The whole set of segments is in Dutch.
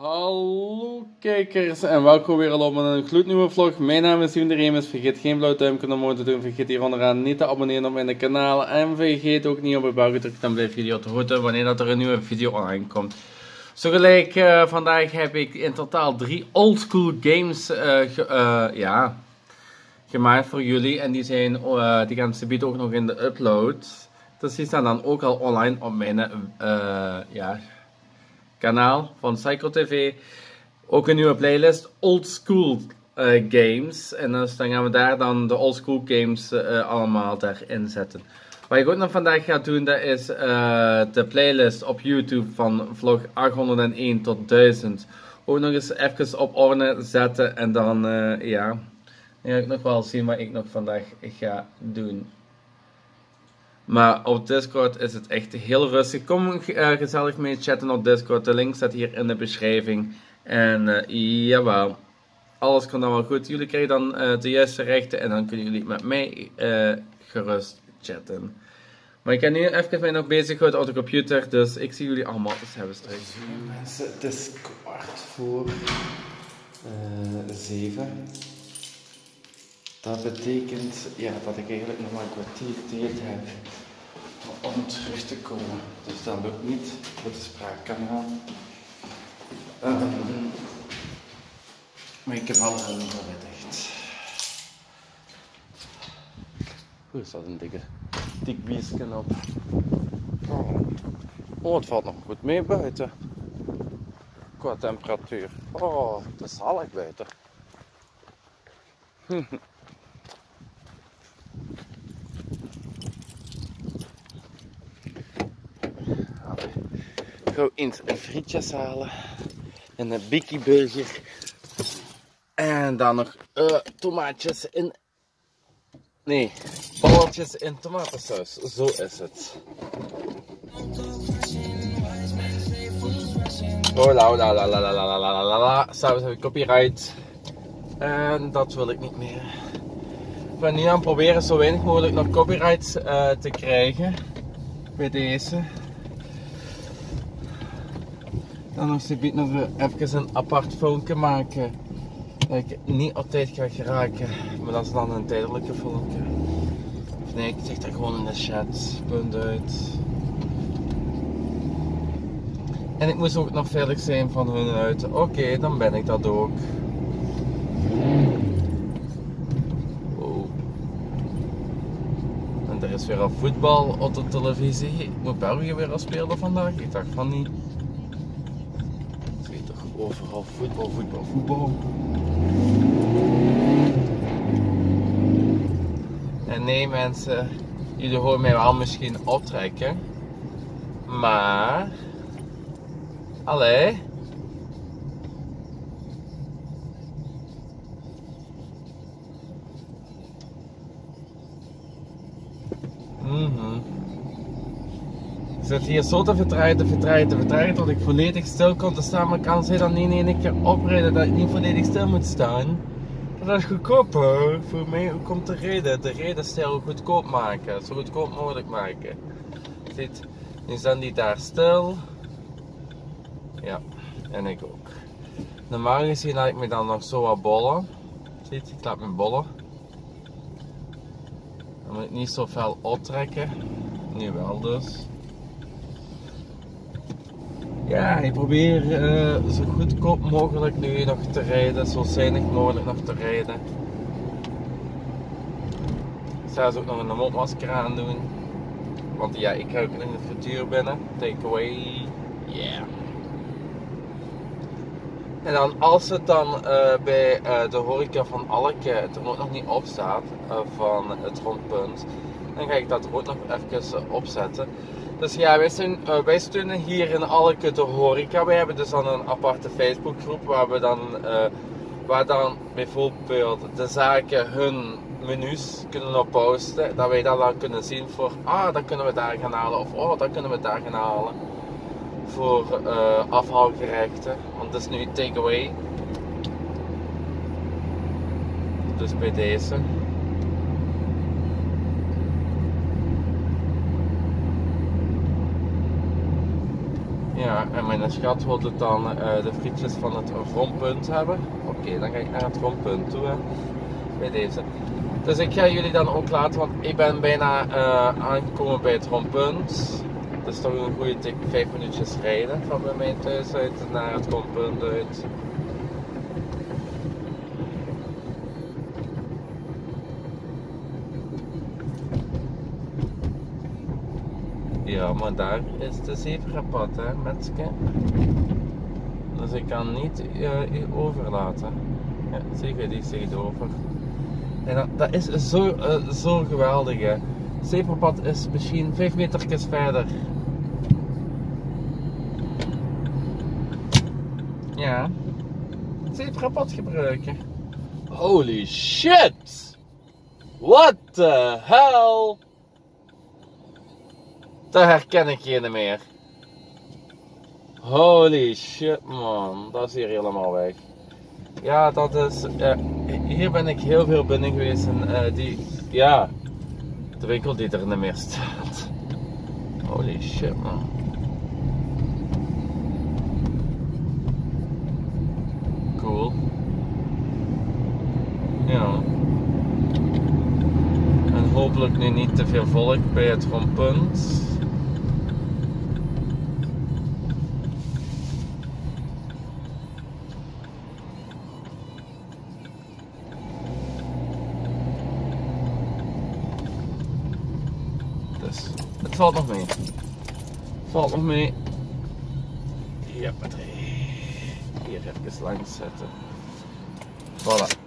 Hallo kijkers en welkom weer allemaal in een gloednieuwe vlog. Mijn naam is Dimitri Reemers. Vergeet geen blauw duimpje omhoog te doen. Vergeet hier onderaan niet te abonneren op mijn kanaal. En vergeet ook niet op het belkje te drukken. Dan blijf jullie op de hoogte wanneer dat er een nieuwe video online komt. Zo gelijk, vandaag heb ik in totaal 3 oldschool games gemaakt voor jullie. En die, die gaan ze bieden ook nog in de upload. Dus die staan dan ook al online op mijn kanaal van SycoTV. Ook een nieuwe playlist old school games, en dus dan gaan we daar dan de old school games allemaal daarin zetten. Wat ik ook nog vandaag ga doen, dat is de playlist op YouTube van vlog 801 tot 1000 ook nog eens even op orde zetten, en dan dan ga ik nog wel zien wat ik nog vandaag ga doen. Maar op Discord is het echt heel rustig. Kom gezellig mee chatten op Discord. De link staat hier in de beschrijving. En jawel, alles komt dan wel goed. Jullie krijgen dan de juiste rechten en dan kunnen jullie met mij gerust chatten. Maar ik ga nu even mij nog bezighouden op de computer. Dus ik zie jullie allemaal straks. Mensen, het is 7:15. Dat betekent dat ik eigenlijk nog maar een kwartier tijd heb om terug te komen. Dus dat lukt niet voor de spraakkanaal. Maar ik heb alle helemaal verwittigd. Hoe is dat een dik biesken op? Oh, het valt nog goed mee buiten. Qua temperatuur. Oh, het is zalig buiten. Ik ga eens frietjes halen en een Bicky burger en dan nog tomaatjes in, balletjes in tomatensaus, zo is het. Oh la la la la la la la la la, saus heb ik copyright en dat wil ik niet meer. Ik ben nu aan het proberen zo weinig mogelijk nog copyrights te krijgen bij deze. Dan nog even een apart filmpje maken dat ik niet op tijd ga geraken, maar dat is dan een tijdelijke filmpje. Of nee, ik zeg dat gewoon in de chat, punt uit. En ik moest ook nog veilig zijn van hun uit. Oké, dan ben ik dat ook. Oh. En er is weer al voetbal op de televisie. Moet België weer al spelen vandaag? Ik dacht van niet. Overal voetbal, voetbal, voetbal. En nee mensen, jullie horen mij wel misschien optrekken, maar... Allee. Ik zit hier zo te vertragen, dat ik volledig stil kom te staan, maar kan ze dan niet in één keer oprijden dat ik niet volledig stil moet staan. Dat is goedkoper voor mij. Hoe komt de reden? De redenstijl goedkoop maken, zo goedkoop mogelijk maken. Ziet, nu staan die daar stil. Ja, en ik ook. Normaal gezien laat ik me dan nog zo wat bollen. Ziet, ik laat me bollen. Dan moet ik niet zo fel optrekken. Nu wel dus. Ja, ik probeer zo goedkoop mogelijk nu nog te rijden, zo zuinig mogelijk nog te rijden. Ik zou ze ook nog een mondmasker aan doen, want ja, ik ga ook in de frituur binnen. Take away, yeah. En dan als het dan bij de horeca van Alke het er ook nog niet op staat van het rondpunt, dan ga ik dat ook nog even opzetten. Dus ja, wij steunen hier in Alke de horeca. Wij hebben dus dan een aparte Facebookgroep waar we dan, bijvoorbeeld de zaken hun menus kunnen op posten. Dat wij dat dan kunnen zien voor, ah, dat kunnen we daar gaan halen, of oh, dat kunnen we daar gaan halen. Voor afhaalgerechten, want dat is nu takeaway. Dus bij deze. Ja, en mijn schat wil het dan de frietjes van het rondpunt hebben. Oké, dan ga ik naar het rondpunt toe, hè. Bij deze. Dus ik ga jullie dan ook laten, want ik ben bijna aangekomen bij het rondpunt. Dat is toch een goede tik, 5 minuutjes rijden van bij mijn thuis uit naar het rondpunt uit. Ja, maar daar is de zebrapad, hè, mensen. Dus ik kan niet overlaten. Ja, zeker, die steekt over. En dat is zo geweldig, hè. Het zebrapad is misschien 5 metertjes verder. Ja. Het zebrapad gebruiken. Holy shit! What the hell? Daar herken ik geen meer. Holy shit, man. Dat is hier helemaal weg. Ja, dat is... hier ben ik heel veel binnen geweest. En ja... De winkel die er niet meer staat. Holy shit, man. Cool. Ja. En hopelijk nu niet te veel volk bij het rondpunt. Het valt nog mee. Het valt nog mee. Ja, hier even langs zetten. Voilà.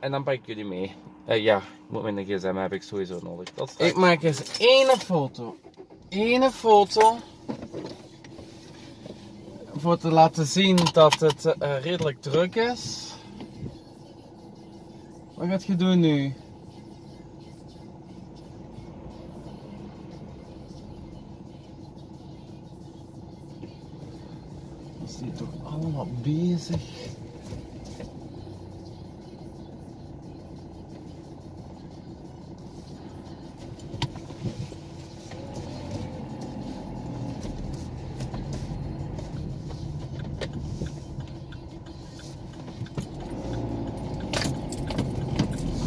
En dan pak ik jullie mee. Ja, ik moet mijn gsm heb ik sowieso nodig. Ik maak eens één foto. Eén foto. Voor te laten zien dat het redelijk druk is. Wat gaat je doen nu? Die toch allemaal bezig.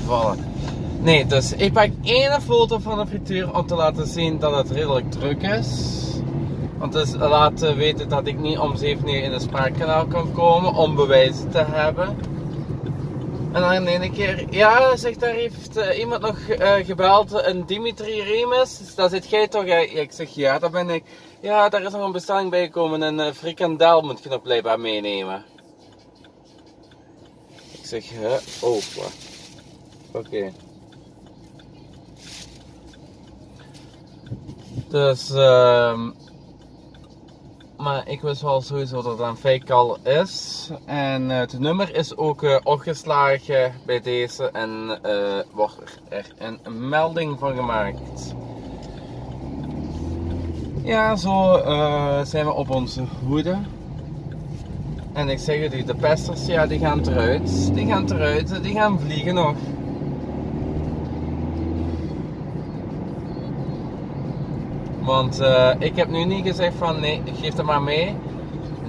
Voilà. Nee, dus ik pak één foto van de frituur om te laten zien dat het redelijk druk is. Want dus laten weten dat ik niet om 7 uur in het Spraakkanaal kan komen om bewijzen te hebben. En dan de ene keer, ja, zegt daar heeft iemand nog gebeld, een Dimitri Reemers. Dat zit jij toch? Ik zeg ja, dat ben ik. Ja, daar is nog een bestelling bij gekomen en frikandel moet je nog blijkbaar meenemen. Ik zeg, oh, oké. Dus, maar ik wist wel sowieso dat het aan Feikal is. En het nummer is ook opgeslagen bij deze. En wordt er een melding van gemaakt. Ja, zo zijn we op onze hoede. En ik zeg jullie, de pesters, ja, die gaan eruit. Die gaan eruit, die gaan vliegen nog. Want ik heb nu niet gezegd van nee, geef het maar mee.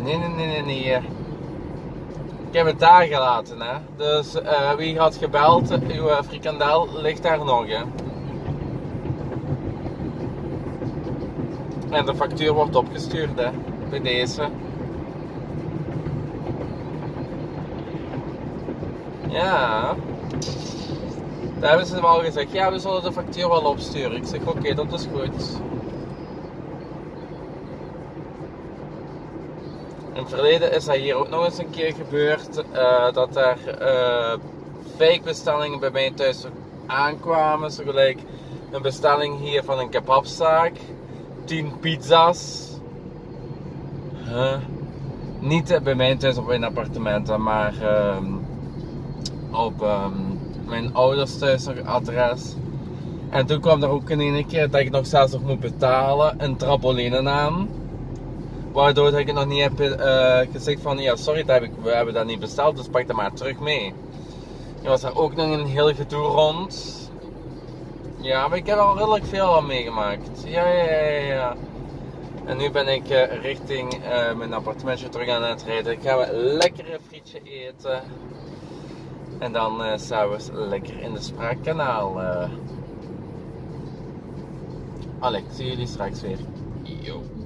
Nee. Ik heb het daar gelaten, hè. Dus wie had gebeld, uw frikandel ligt daar nog, hè. En de factuur wordt opgestuurd, hè. Bij deze. Ja. Daar hebben ze wel gezegd, ja, we zullen de factuur wel opsturen. Ik zeg oké, dat is goed. In het verleden is dat hier ook nog eens een keer gebeurd, dat er fake bestellingen bij mij thuis aankwamen. Zo gelijk een bestelling hier van een kebabzaak, 10 pizza's. Niet bij mij thuis op mijn appartementen, maar op mijn ouders thuis nog adres. En toen kwam er ook in één keer dat ik nog zelfs nog moet betalen, een trampoline aan. Waardoor dat ik het nog niet heb gezegd van ja sorry, we hebben dat niet besteld, dus pak dat maar terug mee. Er was daar ook nog een heel gedoe rond. Ja, maar ik heb al redelijk veel aan meegemaakt. Ja. En nu ben ik richting mijn appartementje terug aan het rijden. Ik ga een lekkere frietje eten. En dan s'avonds lekker in de Spraakkanaal. Allee, zie jullie straks weer. Yo.